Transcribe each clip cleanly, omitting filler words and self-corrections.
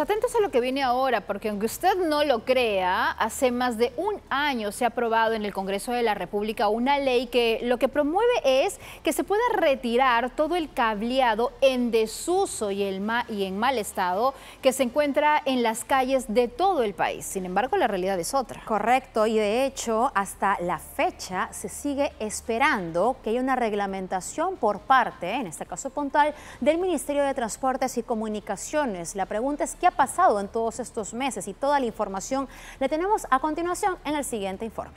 Atentos a lo que viene ahora, porque aunque usted no lo crea, hace más de un año se ha aprobado en el Congreso de la República una ley que lo que promueve es que se pueda retirar todo el cableado en desuso y en mal estado que se encuentra en las calles de todo el país. Sin embargo, la realidad es otra. Correcto, y de hecho, hasta la fecha se sigue esperando que haya una reglamentación por parte, en este caso puntual, del Ministerio de Transportes y Comunicaciones. La pregunta es, ¿qué ha pasado en todos estos meses? Y toda la información la tenemos a continuación en el siguiente informe.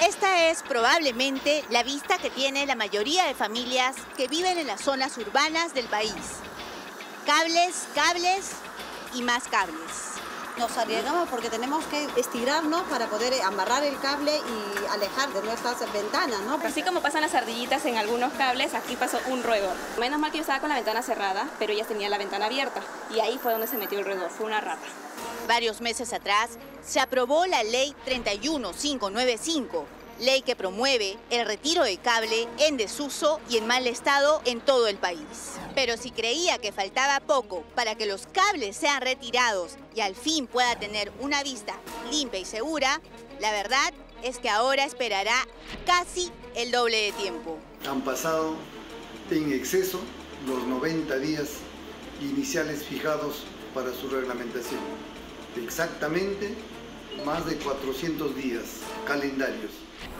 Esta es probablemente la vista que tiene la mayoría de familias que viven en las zonas urbanas del país. Cables, cables y más cables. Nos arriesgamos porque tenemos que estirarnos para poder amarrar el cable y alejar de nuestras ventanas, ¿no? Así como pasan las ardillitas en algunos cables, aquí pasó un roedor. Menos mal que yo estaba con la ventana cerrada, pero ellas tenían la ventana abierta. Y ahí fue donde se metió el roedor, fue una rata. Varios meses atrás se aprobó la Ley 31595, ley que promueve el retiro de cable en desuso y en mal estado en todo el país. Pero si creía que faltaba poco para que los cables sean retirados y al fin pueda tener una vista limpia y segura, la verdad es que ahora esperará casi el doble de tiempo. Han pasado en exceso los 90 días iniciales fijados para su reglamentación. Exactamente más de 400 días calendarios.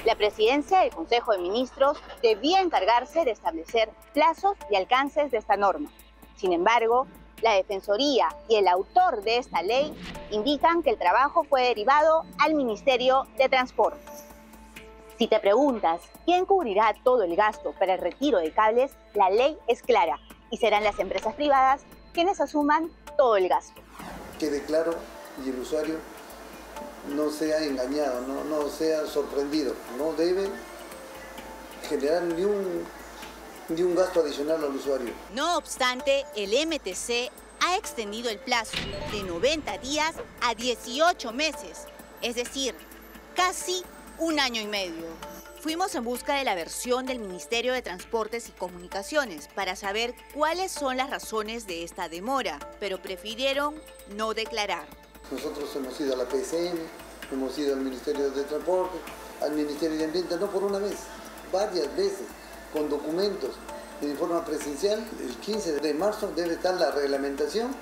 La Presidencia del Consejo de Ministros debía encargarse de establecer plazos y alcances de esta norma. Sin embargo, la Defensoría y el autor de esta ley indican que el trabajo fue derivado al Ministerio de Transportes. Si te preguntas quién cubrirá todo el gasto para el retiro de cables, la ley es clara y serán las empresas privadas quienes asuman todo el gasto. Quede claro y el usuario no sea engañado, no sea sorprendido. No debe generar ni un gasto adicional al usuario. No obstante, el MTC ha extendido el plazo de 90 días a 18 meses, es decir, casi un año y medio. Fuimos en busca de la versión del Ministerio de Transportes y Comunicaciones para saber cuáles son las razones de esta demora, pero prefirieron no declarar. Nosotros hemos ido a la PCM, hemos ido al Ministerio de Transporte, al Ministerio de Ambiente, no por una vez, varias veces, con documentos de forma presencial. El 15 de marzo debe estar la reglamentación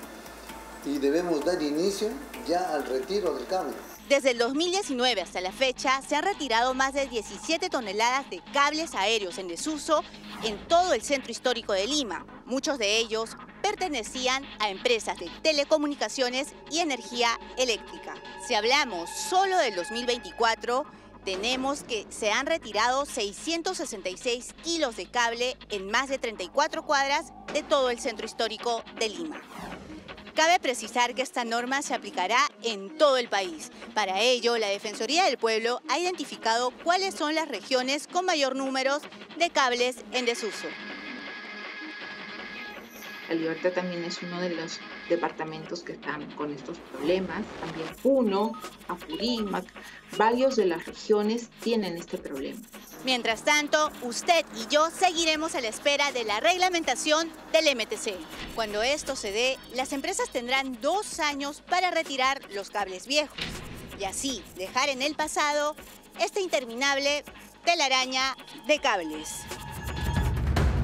y debemos dar inicio ya al retiro del cable. Desde el 2019 hasta la fecha se han retirado más de 17 toneladas de cables aéreos en desuso en todo el centro histórico de Lima, muchos de ellos pertenecían a empresas de telecomunicaciones y energía eléctrica. Si hablamos solo del 2024, tenemos que se han retirado 666 kilos de cable en más de 34 cuadras de todo el centro histórico de Lima. Cabe precisar que esta norma se aplicará en todo el país. Para ello, la Defensoría del Pueblo ha identificado cuáles son las regiones con mayor número de cables en desuso. La Libertad también es uno de los departamentos que están con estos problemas. También Puno, Apurímac, varios de las regiones tienen este problema. Mientras tanto, usted y yo seguiremos a la espera de la reglamentación del MTC. Cuando esto se dé, las empresas tendrán 2 años para retirar los cables viejos y así dejar en el pasado esta interminable telaraña de cables.